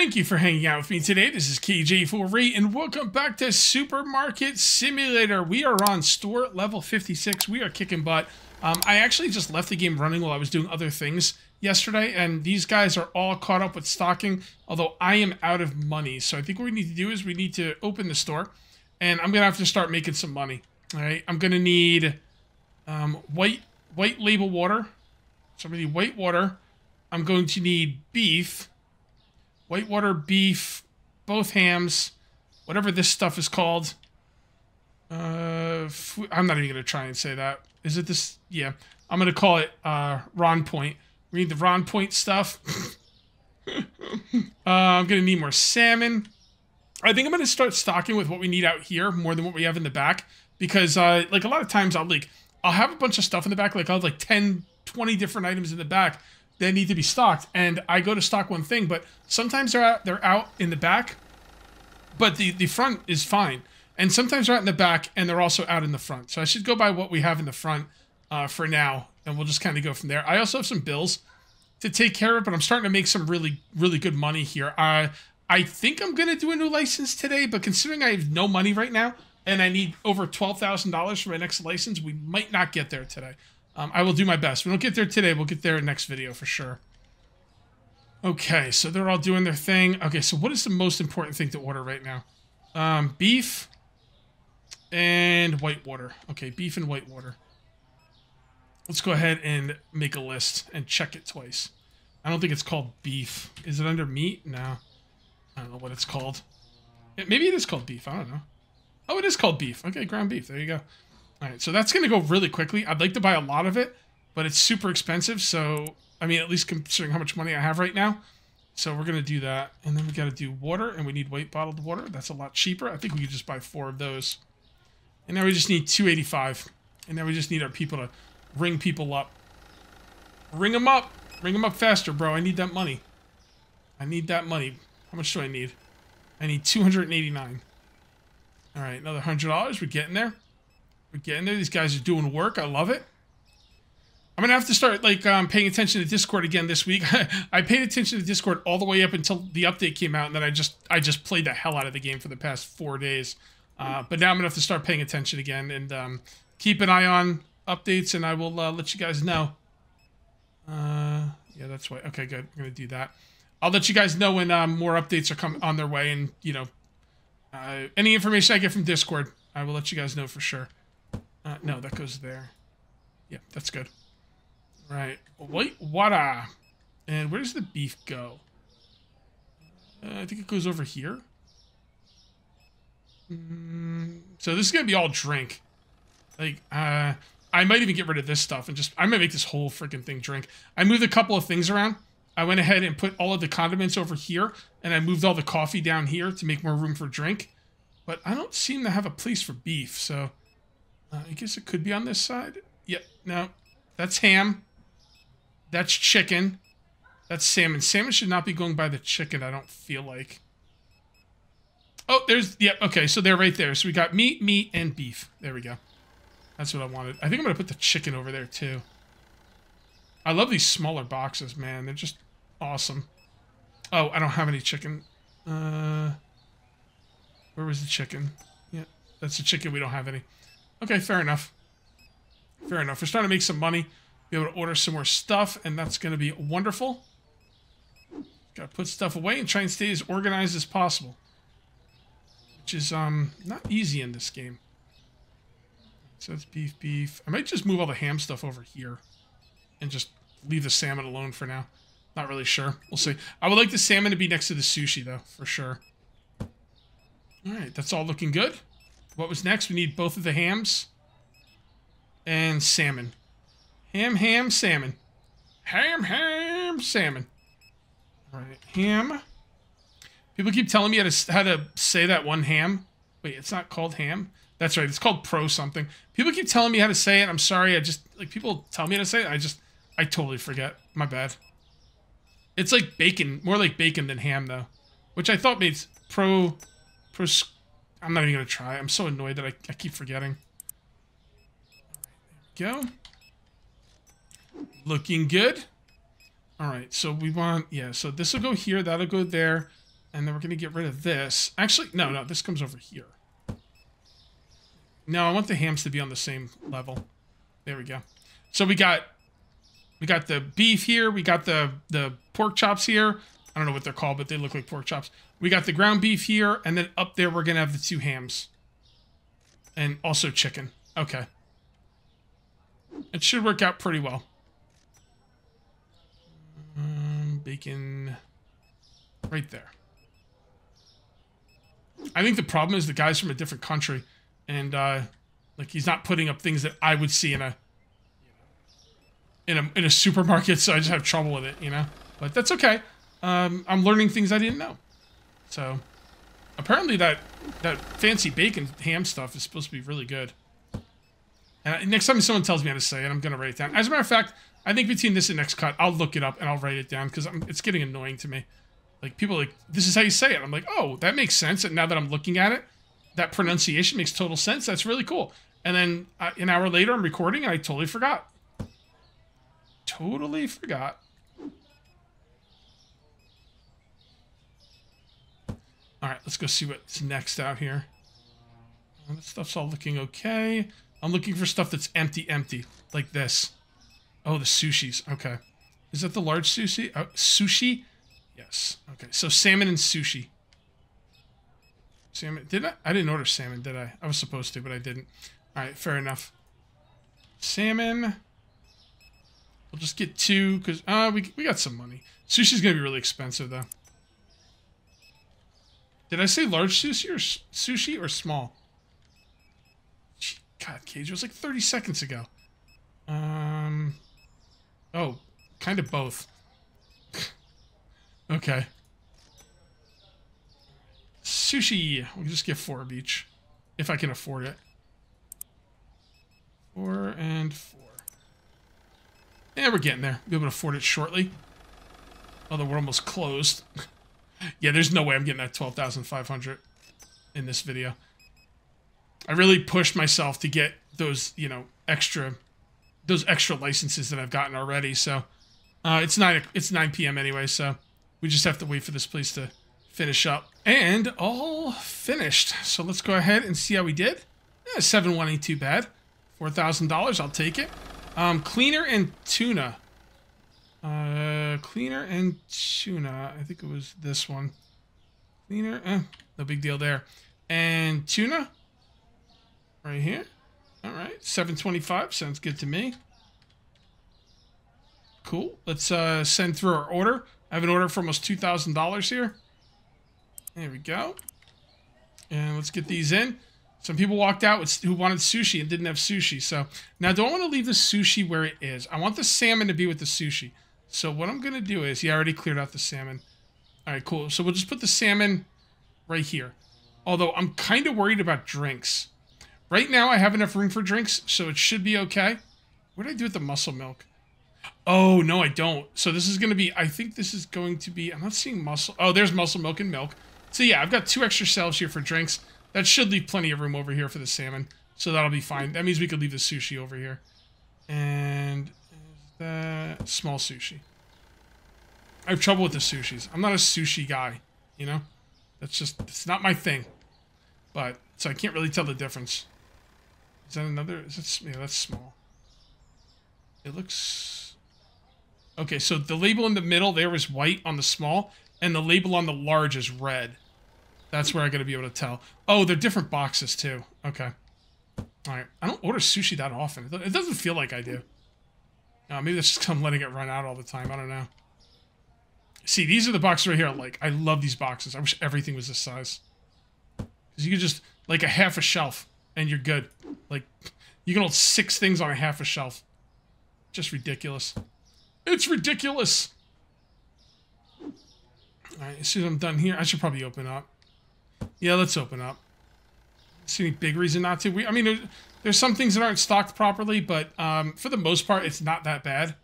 Thank you for hanging out with me today. This is KG4Re, and welcome back to Supermarket Simulator. We are on store level 56. We are kicking butt. I actually just left the game running while I was doing other things yesterday, and these guys are all caught up with stocking, although I am out of money. So I think what we need to do is we need to open the store, and I'm going to have to start making some money. All right, I'm going to need white label water. So I'm going to need white water. I'm going to need beef. White water, beef, both hams, whatever this stuff is called. I'm not even going to try and say that. Is it this? Yeah. I'm going to call it Ron Point. We need the Ron Point stuff. I'm going to need more salmon. I think I'm going to start stocking with what we need out here more than what we have in the back. Because, like, a lot of times I'll have a bunch of stuff in the back. Like, I'll have, like, 10, 20 different items in the back that need to be stocked, and I go to stock one thing, but sometimes they're out in the back, but the front is fine. And sometimes they're out in the back, and they're also out in the front. So I should go by what we have in the front for now, and we'll just kind of go from there. I also have some bills to take care of, but I'm starting to make some really, really good money here. I think I'm going to do a new license today, but considering I have no money right now, and I need over $12,000 for my next license, we might not get there today. I will do my best. We don't get there today. We'll get there in the next video for sure. Okay, so they're all doing their thing. Okay, so what is the most important thing to order right now? Beef and white water. Okay, beef and white water. Let's go ahead and make a list and check it twice. I don't think it's called beef. Is it under meat? No. I don't know what it's called. Maybe it is called beef. I don't know. Oh, it is called beef. Okay, ground beef. There you go. All right, so that's going to go really quickly. I'd like to buy a lot of it, but it's super expensive. So, I mean, at least considering how much money I have right now. So we're going to do that. And then we got to do water, and we need white bottled water. That's a lot cheaper. I think we could just buy 4 of those. And now we just need $2.85. And now we just need our people to ring people up. Ring them up. Ring them up faster, bro. I need that money. I need that money. How much do I need? I need $289. All right, another $100. We're getting there. We're getting there. These guys are doing work. I love it. I'm going to have to start, like, paying attention to Discord again this week. I paid attention to Discord all the way up until the update came out, and then I just played the hell out of the game for the past 4 days. But now I'm going to have to start paying attention again and keep an eye on updates, and I will let you guys know. Yeah, that's why. Okay, good. I'm going to do that. I'll let you guys know when more updates are coming on their way, and, you know, any information I get from Discord, I will let you guys know for sure. No, that goes there. Yeah, that's good. Right. White water. And where does the beef go? I think it goes over here. So this is going to be all drink. Like, I might even get rid of this stuff and just... I might make this whole freaking thing drink. I moved a couple of things around. I went ahead and put all of the condiments over here. And I moved all the coffee down here to make more room for drink. But I don't seem to have a place for beef, so... I guess it could be on this side. Yep. No. That's ham. That's chicken. That's salmon. Salmon should not be going by the chicken, I don't feel like. Oh, there's... Yep. Yeah, okay, so they're right there. So we got meat, and beef. There we go. That's what I wanted. I think I'm going to put the chicken over there, too. I love these smaller boxes, man. They're just awesome. Oh, I don't have any chicken. Where was the chicken? Yeah, that's the chicken. We don't have any. Okay, fair enough. Fair enough. We're starting to make some money, be able to order some more stuff, and that's going to be wonderful. Got to put stuff away and try and stay as organized as possible, which is not easy in this game. So that's beef. I might just move all the ham stuff over here and just leave the salmon alone for now. Not really sure. We'll see. I would like the salmon to be next to the sushi, though, for sure. All right, that's all looking good. What was next? We need both of the hams and salmon. Ham, salmon. Ham, salmon. All right, ham. People keep telling me how to say that one ham. Wait, it's not called ham. That's right. It's called pro something. People keep telling me how to say it. I'm sorry. I just, like, people tell me how to say it. I totally forget. My bad. It's like bacon, more like bacon than ham, though, which I thought made pro. I'm not even going to try. I'm so annoyed that I keep forgetting. There we go. Looking good. All right, so we want... Yeah, so this will go here. That'll go there. And then we're going to get rid of this. Actually, no, this comes over here. No, I want the hams to be on the same level. There we go. So we got the beef here. We got the pork chops here. I don't know what they're called, but they look like pork chops. We got the ground beef here. And then up there, we're going to have the two hams. And also chicken. Okay. It should work out pretty well. Bacon right there. I think the problem is the guy's from a different country. And, like, he's not putting up things that I would see in a supermarket, so I just have trouble with it, you know? But that's okay. I'm learning things I didn't know. So, apparently that fancy bacon ham stuff is supposed to be really good. And next time someone tells me how to say it, I'm going to write it down. As a matter of fact, I think between this and next cut, I'll look it up and I'll write it down, because it's getting annoying to me. Like, people are like, this is how you say it. I'm like, oh, that makes sense. And now that I'm looking at it, that pronunciation makes total sense. That's really cool. And then an hour later, I'm recording, and I totally forgot. Totally forgot. All right, let's go see what's next out here. Well, this stuff's all looking okay. I'm looking for stuff that's empty, like this. Oh, the sushis. Okay. Is that the large sushi? Oh, sushi? Yes. Okay, so salmon and sushi. Salmon? Did I? I didn't order salmon, did I? I was supposed to, but I didn't. All right, fair enough. Salmon. We'll just get two, because we got some money. Sushi's going to be really expensive, though. Did I say large sushi or small? God, Cage, it was like 30 seconds ago. Oh, kind of both. Okay. Sushi. We'll just get 4 of each. If I can afford it. 4 and 4. Yeah, we're getting there. We'll be able to afford it shortly. Although we're almost closed. Yeah, there's no way I'm getting that 12,500 in this video. I really pushed myself to get those, you know, extra licenses that I've gotten already. So it's 9 p.m. anyway, so we just have to wait for this place to finish up. And all finished. So let's go ahead and see how we did. Yeah, 7-1 ain't too bad. $4,000, I'll take it. Cleaner and tuna. Cleaner and tuna. I think it was this one. Cleaner, no big deal there. And tuna. Right here. All right, 725 sounds good to me. Cool. Let's send through our order. I have an order for almost $2,000 here. There we go. And let's get these in. Some people walked out who wanted sushi and didn't have sushi. So now, do I want to leave the sushi where it is? I want the salmon to be with the sushi. So what I'm going to do is, yeah, I already cleared out the salmon. All right, cool. So we'll just put the salmon right here. Although I'm kind of worried about drinks. Right now, I have enough room for drinks, so it should be okay. What did I do with the muscle milk? Oh, no, I don't. So this is going to be, I think this is going to be, I'm not seeing muscle. Oh, there's muscle milk and milk. So yeah, I've got 2 extra shelves here for drinks. That should leave plenty of room over here for the salmon. So that'll be fine. That means we could leave the sushi over here. And the small sushi. I have trouble with the sushis. I'm not a sushi guy, you know? That's just, it's not my thing. But, so I can't really tell the difference. Is that another? Yeah, that's small. It looks... Okay, so the label in the middle there is white on the small, and the label on the large is red. That's where I got to be able to tell. Oh, they're different boxes, too. Okay. All right. I don't order sushi that often. It doesn't feel like I do. Maybe that's just because I'm letting it run out all the time. I don't know. See, these are the boxes right here I like. I love these boxes. I wish everything was this size. Because you could just, like, a half a shelf, and you're good. Like, you can hold 6 things on a half a shelf. Just ridiculous. It's ridiculous! All right, as soon as I'm done here, I should probably open up. Yeah, let's open up. See any big reason not to? I mean, there's some things that aren't stocked properly, but for the most part, it's not that bad.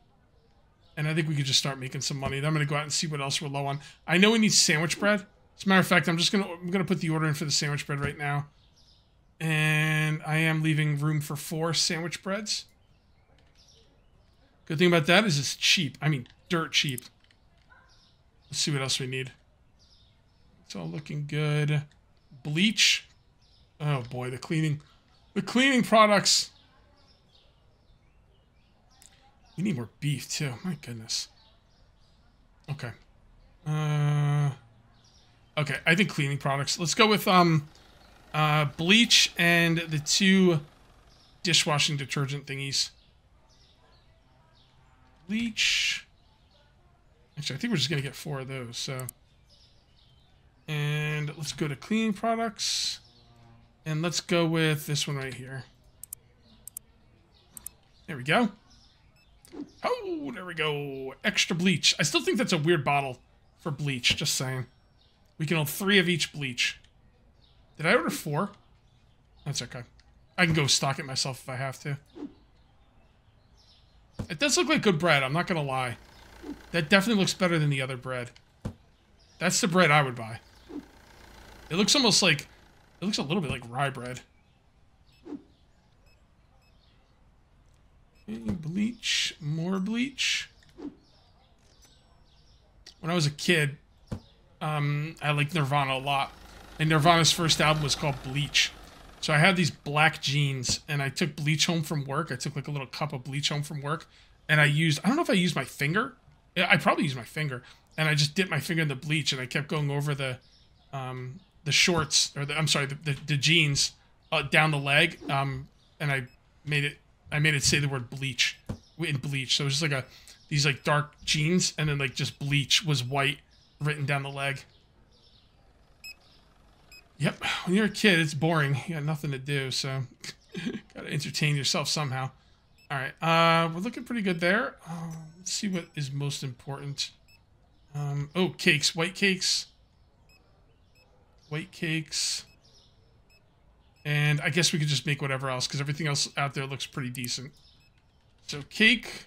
And I think we could just start making some money. Then I'm going to go out and see what else we're low on. I know we need sandwich bread. As a matter of fact, I'm gonna put the order in for the sandwich bread right now. And I am leaving room for 4 sandwich breads. Good thing about that is it's cheap. I mean, dirt cheap. Let's see what else we need. It's all looking good. Bleach. Oh boy, the cleaning products. We need more beef too. My goodness. Okay. Okay, I think cleaning products. Let's go with bleach and the two dishwashing detergent thingies. Bleach. Actually, I think we're just gonna get four of those. So, and let's go to cleaning products, and let's go with this one right here. There we go. Oh, there we go. Extra bleach. I still think that's a weird bottle for bleach. Just saying. We can hold three of each bleach. Did I order four? That's okay. I can go stock it myself if I have to. It does look like good bread. I'm not going to lie. That definitely looks better than the other bread. That's the bread I would buy. It looks almost like... It looks a little bit like rye bread. Bleach. More bleach. When I was a kid, I liked Nirvana a lot. And Nirvana's first album was called Bleach. So I had these black jeans, and I took bleach home from work. I took like a little cup of bleach home from work, and I don't know if I used my finger. I probably used my finger, and I just dipped my finger in the bleach, and I kept going over the shorts, or the jeans down the leg, and I made it say the word bleach in bleach. So it was just like these like dark jeans, and then like just bleach was white written down the leg. Yep, when you're a kid, it's boring. You got nothing to do, so gotta entertain yourself somehow. All right, we're looking pretty good there. Let's see what is most important. Oh, cakes, white cakes. White cakes. And I guess we could just make whatever else, because everything else out there looks pretty decent. So cake.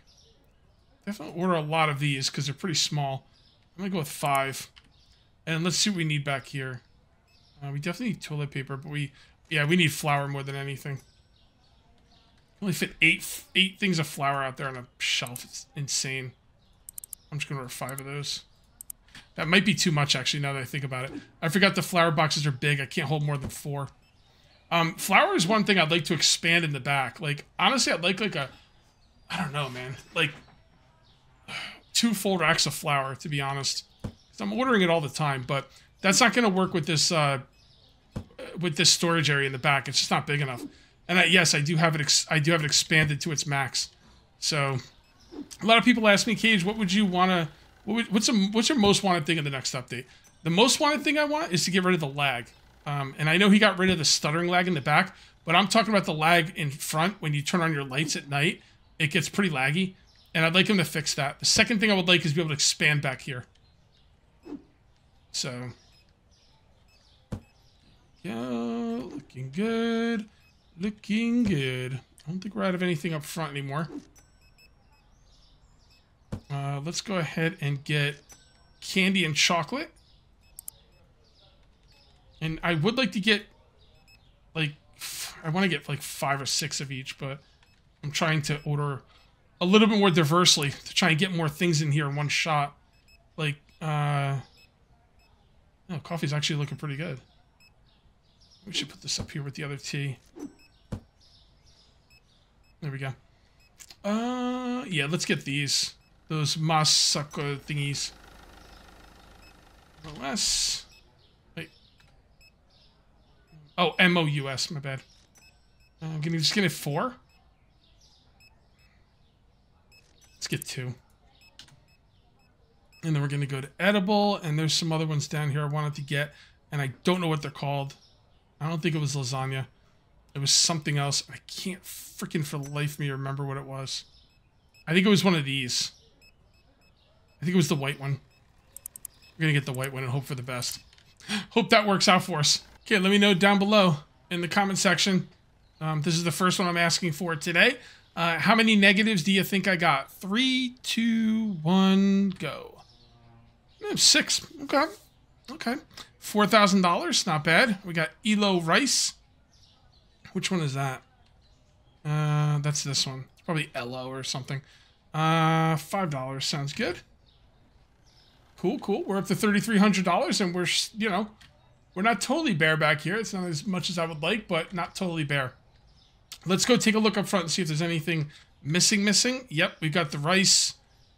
Definitely order a lot of these, because they're pretty small. I'm gonna go with 5. And let's see what we need back here. We definitely need toilet paper, but we need flour more than anything. Only fit eight things of flour out there on a shelf. It's insane. I'm just gonna order 5 of those. That might be too much, actually, now that I think about it. I forgot the flour boxes are big. I can't hold more than 4. Flour is one thing I'd like to expand in the back. Like, honestly, I'd like a, I don't know, man. Like, 2 full racks of flour, to be honest. 'Cause I'm ordering it all the time, but that's not gonna work with this storage area in the back. It's just not big enough. And yes, I do have it expanded to its max. So, a lot of people ask me, Cage, what would you wanna? What's your most wanted thing in the next update? The most wanted thing I want is to get rid of the lag. And I know he got rid of the stuttering lag in the back, but I'm talking about the lag in front when you turn on your lights at night. It gets pretty laggy, and I'd like him to fix that. The second thing I would like is to be able to expand back here. So. Yeah, looking good. Looking good. I don't think we're out of anything up front anymore. Let's go ahead and get candy and chocolate. And I would like to get, like, I want to get, like, 5 or 6 of each, but I'm trying to order a little bit more diversely to try and get more things in here in one shot. Like, no, coffee's actually looking pretty good. We should put this up here with the other tea. There we go. Yeah, let's get these. Those masako thingies. MOS. Wait. Oh, MOUS, my bad. I'm gonna just get it 4. Let's get 2. And then we're gonna go to edible, and there's some other ones down here I wanted to get, and I don't know what they're called. I don't think it was lasagna. It was something else. I can't freaking for the life of me remember what it was. I think it was one of these. I think it was the white one. We're gonna get the white one and hope for the best. Hope that works out for us. Okay, let me know down below in the comment section. This is the first one I'm asking for today. How many negatives do you think I got? 3, 2, 1, go. 6. Okay. Okay. $4,000, not bad. We got Elo Rice. Which one is that? That's this one. It's probably Elo or something. $5 sounds good. Cool, cool. We're up to $3,300, and we're, you know, we're not totally bare back here. It's not as much as I would like, but not totally bare. Let's go take a look up front and see if there's anything missing. Yep, we've got the rice.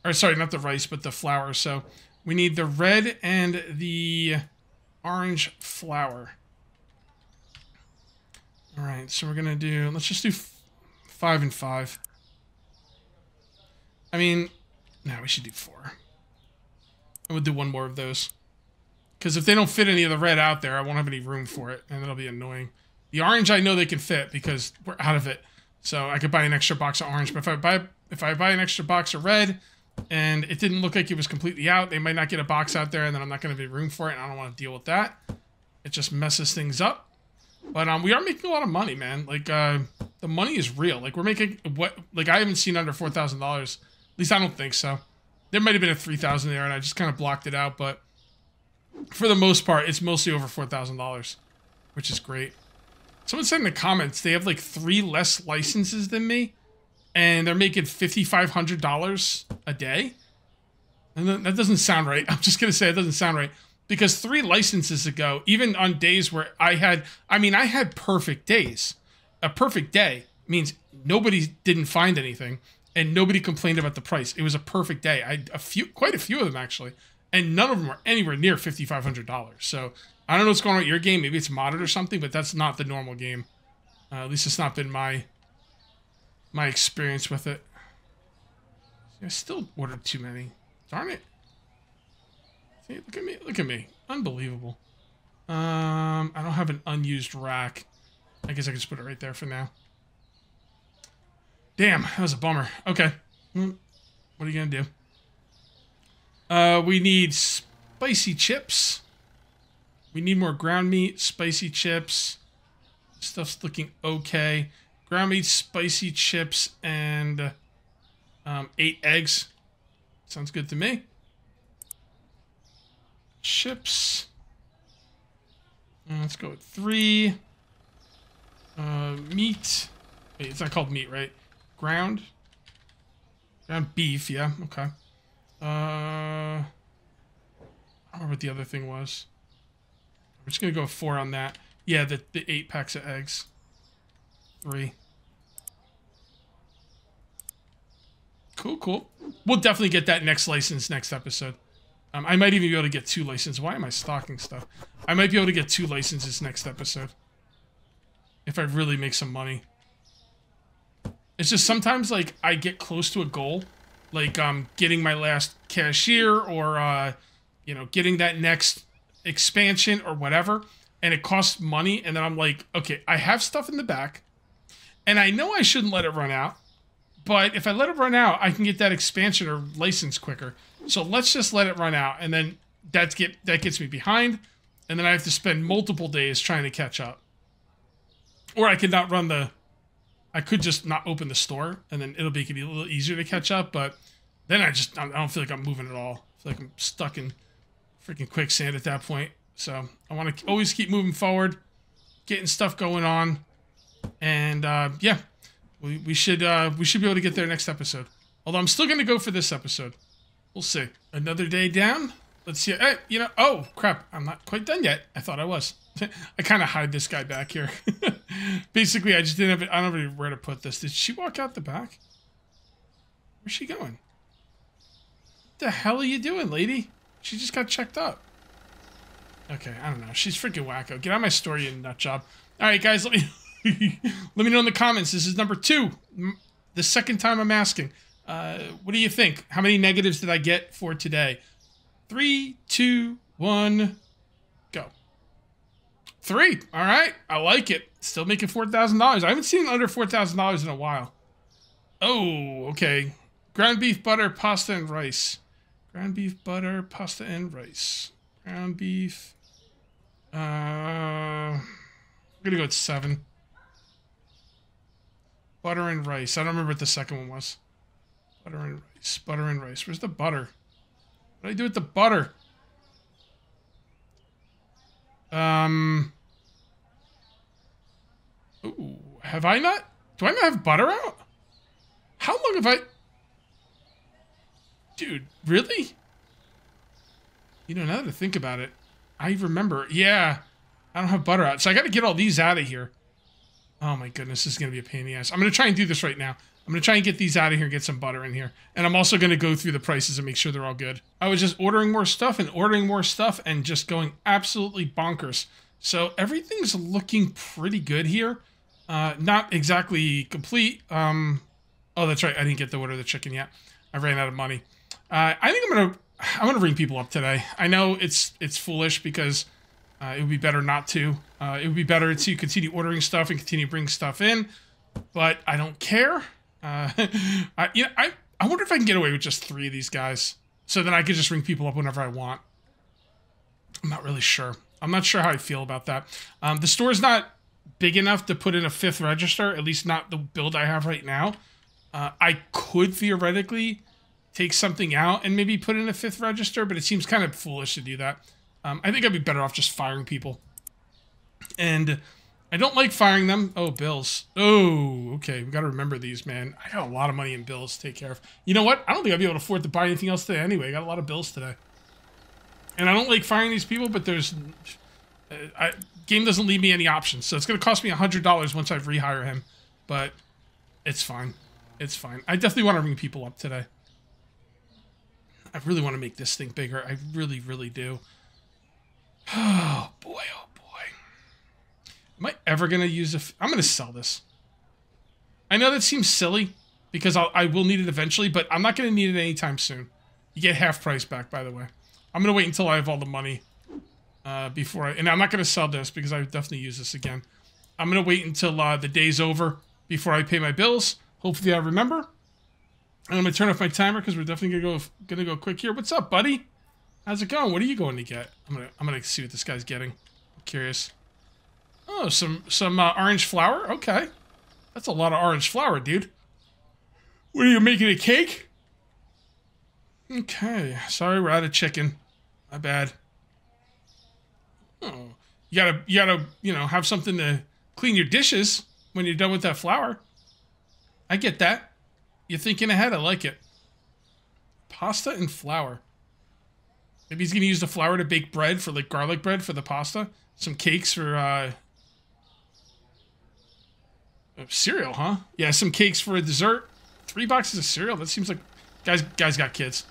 Or, sorry, not the rice, but the flour. So we need the red and the orange flour. All right, so we're going to do... Let's just do 5 and 5. I mean, no, we should do 4. I would do 1 more of those. Because if they don't fit any of the red out there, I won't have any room for it, and it'll be annoying. The orange, I know they can fit because we're out of it. So I could buy an extra box of orange. But if I buy an extra box of red and it didn't look like it was completely out, they might not get a box out there, and then I'm not going to be room for it, and I don't want to deal with that. It just messes things up. But we are making a lot of money, man. Like, the money is real. Like, we're making what? Like, I haven't seen under $4,000. At least I don't think so. There might have been a $3,000 there, and I just kind of blocked it out. But for the most part, it's mostly over $4,000, which is great. Someone said in the comments they have like 3 less licenses than me, and they're making $5,500 a day. And that doesn't sound right. I'm just gonna say it doesn't sound right. Because 3 licenses ago, even on days where I had perfect days. A perfect day means nobody didn't find anything and nobody complained about the price. It was a perfect day. I quite a few of them actually, and none of them were anywhere near $5,500. So I don't know what's going on with your game. Maybe it's modded or something, but that's not the normal game. At least it's not been my experience with it. I still ordered too many. Darn it. Look at me, look at me. Unbelievable. I don't have an unused rack. I guess I can just put it right there for now. Damn, that was a bummer. Okay. What are you going to do? We need spicy chips. We need more ground meat, spicy chips. Stuff's looking okay. Ground meat, spicy chips, and 8 eggs. Sounds good to me. Chips. Let's go with 3. Meat. Wait, it's not called meat, right? Ground. Ground beef, yeah. Okay. I don't remember what the other thing was. I'm just going to go 4 on that. Yeah, the 8 packs of eggs. 3. Cool, cool. We'll definitely get that next license next episode. I might even be able to get 2 licenses. Why am I stocking stuff? I might be able to get 2 licenses next episode. If I really make some money. It's just sometimes, like, I get close to a goal. Like, getting my last cashier or, you know, getting that next expansion or whatever. And it costs money. And then I'm like, okay, I have stuff in the back. And I know I shouldn't let it run out. But if I let it run out, I can get that expansion or license quicker. So let's just let it run out, and then that gets me behind, and then I have to spend multiple days trying to catch up. Or I could not run the... I could just not open the store, and then it'll be a little easier to catch up, but then I don't feel like I'm moving at all. I feel like I'm stuck in freaking quicksand at that point. So I want to always keep moving forward, getting stuff going on, and yeah. We should be able to get there next episode. Although I'm still going to go for this episode. We'll see. Another day down. Let's see. Hey, you know, oh, crap. I'm not quite done yet. I thought I was. I kind of hide this guy back here. Basically, I just didn't have it. I don't know where to put this. Did she walk out the back? Where's she going? What the hell are you doing, lady? She just got checked up. Okay, I don't know. She's freaking wacko. Get out of my story, you nut job. All right, guys, let me... Let me know in the comments. This is number 2, the second time I'm asking. What do you think? How many negatives did I get for today? 3, 2, 1, go. 3. All right, I like it. Still making $4,000. I haven't seen under $4,000 in a while. Oh, okay. Ground beef, butter, pasta, and rice. Ground beef, butter, pasta, and rice. Ground beef. I'm gonna go with 7. Butter and rice. I don't remember what the second one was. Butter and rice. Butter and rice. Where's the butter? What do I do with the butter? Ooh. Have I not? Do I not have butter out? How long have I... Dude, really? You know, now that I think about it, I remember. Yeah, I don't have butter out, so I got to get all these out of here. Oh my goodness, this is going to be a pain in the ass. I'm going to try and do this right now. I'm going to try and get these out of here and get some butter in here. And I'm also going to go through the prices and make sure they're all good. I was just ordering more stuff and just going absolutely bonkers. So everything's looking pretty good here. Not exactly complete. Oh, that's right. I didn't get the order of the chicken yet. I ran out of money. I think I'm gonna ring people up today. I know it's foolish because it would be better not to. It would be better to continue ordering stuff and continue bringing stuff in, but I don't care. I wonder if I can get away with just 3 of these guys, so then I could just ring people up whenever I want. I'm not really sure. I'm not sure how I feel about that. The store's not big enough to put in a 5th register, at least not the build I have right now. I could theoretically take something out and maybe put in a 5th register, but it seems kind of foolish to do that. I think I'd be better off just firing people. And I don't like firing them. Oh, bills. Oh, okay. We got to remember these, man. I got a lot of money in bills to take care of. You know what? I don't think I'll be able to afford to buy anything else today anyway. I got a lot of bills today. And I don't like firing these people, but there's... game doesn't leave me any options. So it's going to cost me $100 once I rehire him. But it's fine. It's fine. I definitely want to ring people up today. I really want to make this thing bigger. I really, really do. Oh, boy. Oh, boy. Am I ever going to use a... I'm going to sell this. I know that seems silly because I will need it eventually, but I'm not going to need it anytime soon. You get half price back, by the way. I'm going to wait until I have all the money before I... And I'm not going to sell this because I would definitely use this again. I'm going to wait until the day's over before I pay my bills. Hopefully I remember. And I'm going to turn off my timer because we're definitely gonna go quick here. What's up, buddy? How's it going? What are you going to get? I'm gonna see what this guy's getting. I'm curious. Oh, some orange flour. Okay, that's a lot of orange flour, dude. What are you making, a cake? Okay. Sorry, we're out of chicken. My bad. Oh, you gotta have something to clean your dishes when you're done with that flour. I get that. You're thinking ahead. I like it. Pasta and flour. Maybe he's going to use the flour to bake bread for, like, garlic bread for the pasta. Some cakes for, cereal, huh? Yeah, some cakes for a dessert. 3 boxes of cereal. That seems like... Guys got kids.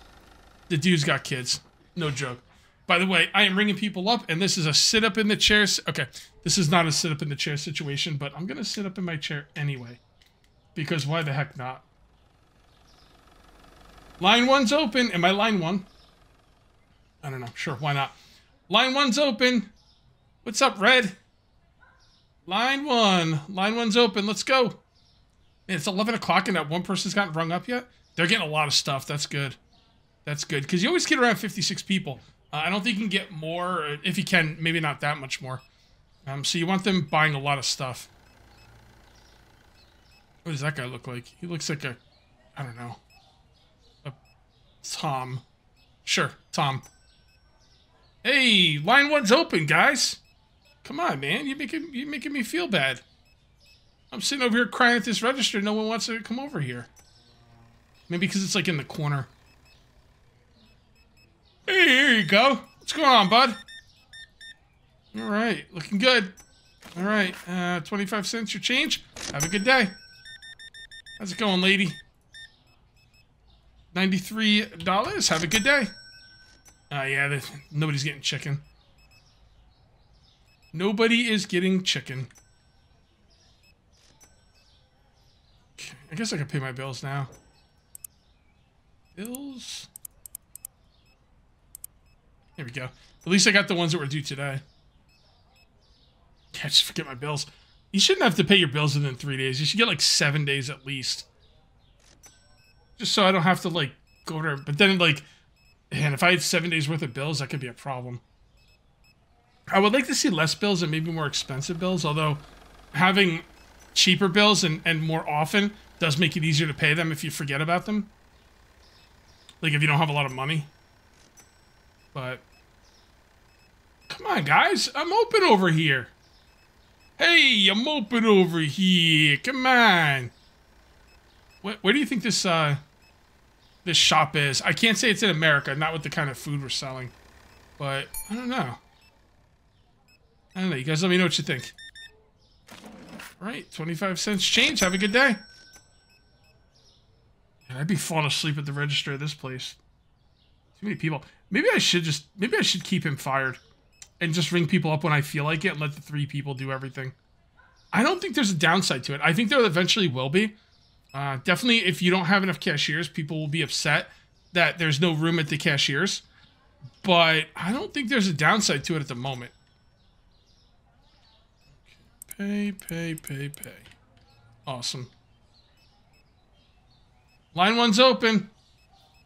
The dude's got kids. No joke. By the way, I am ringing people up, and this is a sit-up in the chair... Okay, this is not a sit-up in the chair situation, but I'm going to sit up in my chair anyway. Because why the heck not? Line 1's open. Am I line 1? I don't know. Sure, why not? Line 1's open. What's up, Red? Line 1. Line 1's open. Let's go. Man, it's 11 o'clock and that one person's gotten rung up yet? They're getting a lot of stuff. That's good. That's good. Because you always get around 56 people. I don't think you can get more. If you can, maybe not that much more. So you want them buying a lot of stuff. What does that guy look like? He looks like a... I don't know. Tom. Sure, Tom. Hey, line 1's open, guys. Come on, man. You're making me feel bad. I'm sitting over here crying at this register. No one wants to come over here. Maybe because it's, like, in the corner. Hey, here you go. What's going on, bud? All right, looking good. All right, 25 cents, your change. Have a good day. How's it going, lady? $93. Have a good day. Yeah, nobody's getting chicken. Nobody is getting chicken. Okay, I guess I can pay my bills now. Bills. There we go. At least I got the ones that were due today. Yeah, just forget my bills. You shouldn't have to pay your bills within 3 days. You should get like 7 days at least. Just so I don't have to, like, go to... But then, like... Man, if I had 7 days worth of bills, that could be a problem. I would like to see less bills and maybe more expensive bills. Although, having cheaper bills and more often does make it easier to pay them if you forget about them. Like, if you don't have a lot of money. But... Come on, guys. I'm open over here. Hey, I'm open over here. Come on. Where do you think this... This shop is. I can't say it's in America, not with the kind of food we're selling. But I don't know. You guys let me know what you think. Alright, 25 cents change. Have a good day. Man, I'd be falling asleep at the register of this place. Too many people. Maybe I should keep him fired. And just ring people up when I feel like it and let the three people do everything. I don't think there's a downside to it. I think there eventually will be. Definitely, if you don't have enough cashiers, people will be upset that there's no room at the cashiers. But I don't think there's a downside to it at the moment. Okay, pay. Awesome. Line one's open.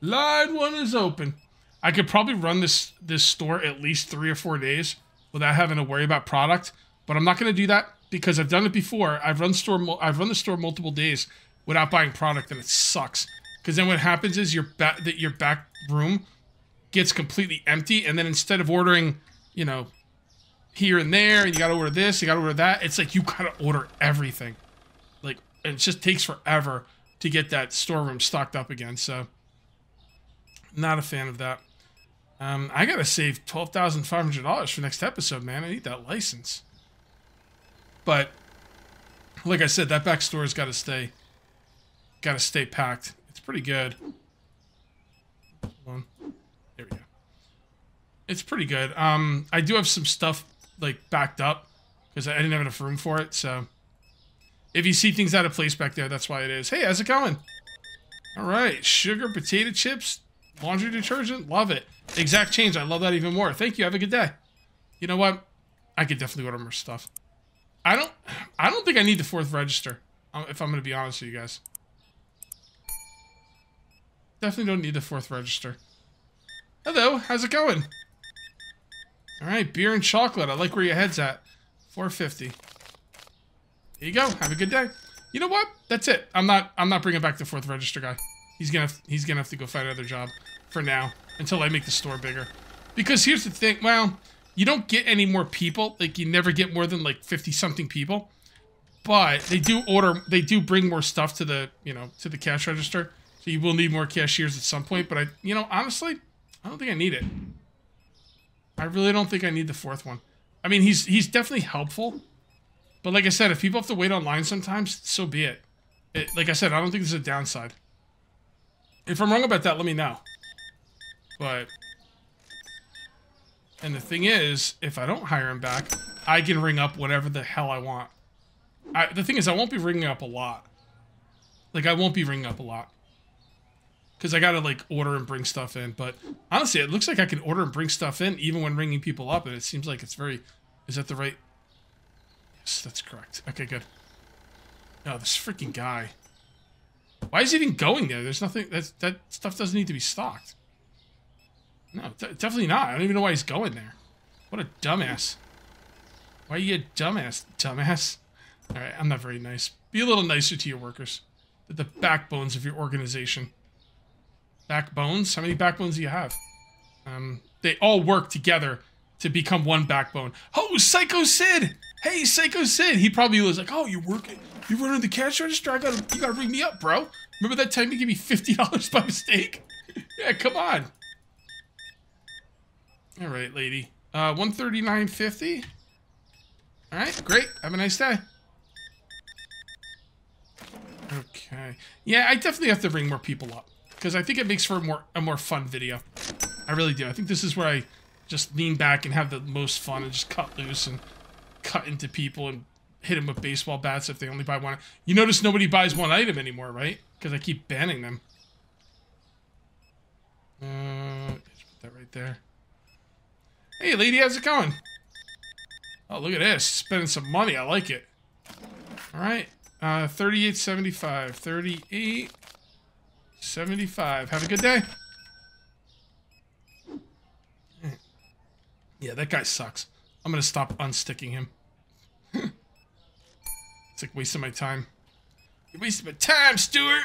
Line one is open. I could probably run this store at least 3 or 4 days without having to worry about product. But I'm not going to do that because I've done it before. I've run the store multiple days without buying product, and it sucks. Because then what happens is your back room gets completely empty, and then instead of ordering, you know, here and there, and you got to order this, you got to order that, it's like you got to order everything. Like, and it just takes forever to get that storeroom stocked up again. So, not a fan of that. I got to save $12,500 for next episode, man. I need that license. But, like I said, that back store's got to stay packed. It's pretty good. Hold on. There we go. It's pretty good. I do have some stuff, like, backed up because I didn't have enough room for it, so... If you see things out of place back there, that's why it is. Hey, how's it going? All right. Sugar, potato chips, laundry detergent. Love it. Exact change. I love that even more. Thank you. Have a good day. You know what? I could definitely order more stuff. I don't think I need the fourth register, if I'm going to be honest with you guys. Definitely don't need the fourth register. Hello. How's it going? All right. Beer and chocolate. I like where your head's at. $4.50. There you go. Have a good day. You know what? That's it. I'm not bringing back the fourth register guy. He's gonna have to go find another job for now until I make the store bigger. Because here's the thing. Well, you don't get any more people. Like, you never get more than like 50-something people. But they do bring more stuff to the, you know, to the cash register. So you will need more cashiers at some point. But honestly, I don't think I need it. I really don't think I need the fourth one. I mean, he's definitely helpful. But like I said, if people have to wait online sometimes, so be it. Like I said, I don't think there's a downside. If I'm wrong about that, let me know. But... And the thing is, if I don't hire him back, I can ring up whatever the hell I want. The thing is, I won't be ringing up a lot. Like, I won't be ringing up a lot. Because I gotta, like, order and bring stuff in. But honestly, it looks like I can order and bring stuff in even when ringing people up. And it seems like it's very... Is that the right... Yes, that's correct. Okay, good. No, this freaking guy. Why is he even going there? There's nothing... That stuff doesn't need to be stocked. No, definitely not. I don't even know why he's going there. What a dumbass. Why are you a dumbass, dumbass? Alright, I'm not very nice. Be a little nicer to your workers. They're the backbones of your organization. Backbones? How many backbones do you have? They all work together to become one backbone. Oh, Psycho Sid! Hey, Psycho Sid! He probably was like, oh, you're running the cash register? You gotta ring me up, bro. Remember that time you gave me $50 by mistake? Yeah, come on. Alright, lady. $139.50. Alright, great. Have a nice day. Okay. Yeah, I definitely have to ring more people up. Because I think it makes for a more fun video. I really do. I think this is where I just lean back and have the most fun and just cut loose and... cut into people and hit them with baseball bats if they only buy one. You notice nobody buys one item anymore, right? Because I keep banning them. Just put that right there. Hey, lady, how's it going? Oh, look at this. Spending some money. I like it. All right. $38.75. $38.75. Have a good day. Yeah, that guy sucks. I'm gonna stop unsticking him. It's like wasting my time. You're wasting my time, Stuart!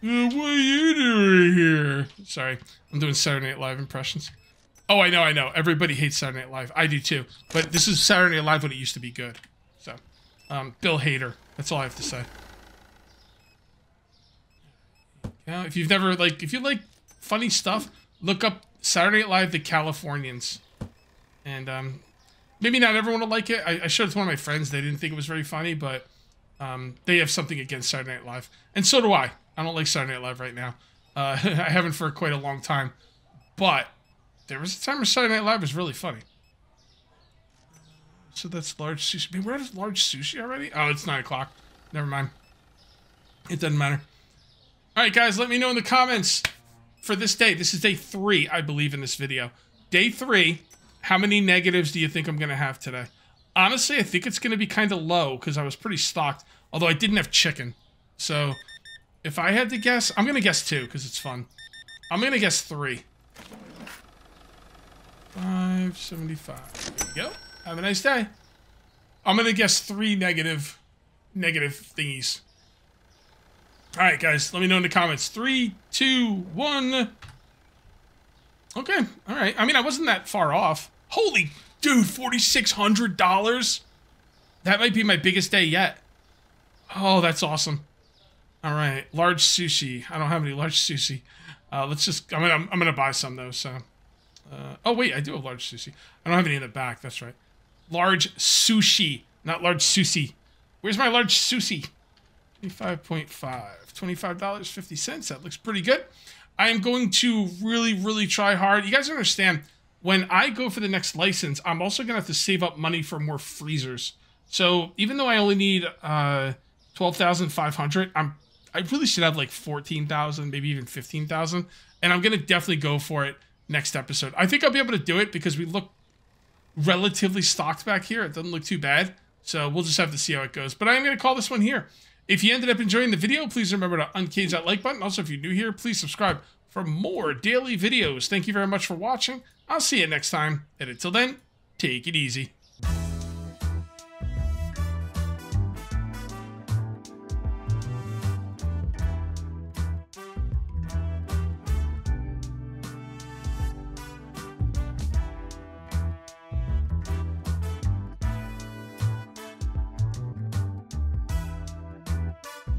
What are you doing here? Sorry, I'm doing Saturday Night Live impressions. Oh, I know. Everybody hates Saturday Night Live. I do too. But this is Saturday Night Live when it used to be good. So, Bill Hader. That's all I have to say. Now, if you like funny stuff, Look up Saturday Night Live, The Californians. And maybe not everyone will like it. I showed it to one of my friends. They didn't think it was very funny, but they have something against Saturday Night Live. And so do I. I don't like Saturday Night Live right now. I haven't for quite a long time. But there was a time where Saturday Night Live was really funny. So that's large sushi. Man, we're at large sushi already? Oh, it's 9 o'clock. Never mind. It doesn't matter. All right, guys, let me know in the comments for this day. This is day 3, I believe, in this video. Day 3, how many negatives do you think I'm going to have today? Honestly, I think it's going to be kind of low because I was pretty stocked, although I didn't have chicken. So if I had to guess, I'm going to guess 2 because it's fun. I'm going to guess 3. 575. There you go. Have a nice day. I'm going to guess 3 negative thingies. All right, guys. Let me know in the comments. 3, 2, 1. Okay. All right. I mean, I wasn't that far off. Holy dude, $4,600. That might be my biggest day yet. Oh, that's awesome. All right. Large sushi. I don't have any large sushi. Let's just, I'm going to buy some though. So, oh wait, I do have large sushi. I don't have any in the back. That's right. Large sushi, not large sushi. Where's my large sushi? 25.5. $25.50. That looks pretty good. I am going to really, really try hard. You guys understand, when I go for the next license, I'm also going to have to save up money for more freezers. So even though I only need 12,500, I really should have like 14,000, maybe even 15,000. And I'm going to definitely go for it next episode. I think I'll be able to do it because we look relatively stocked back here. It doesn't look too bad, so we'll just have to see how it goes. But I'm going to call this one here. If you ended up enjoying the video, please remember to uncage that like button. Also, if you're new here, please subscribe for more daily videos. Thank you very much for watching. I'll see you next time, and until then, take it easy.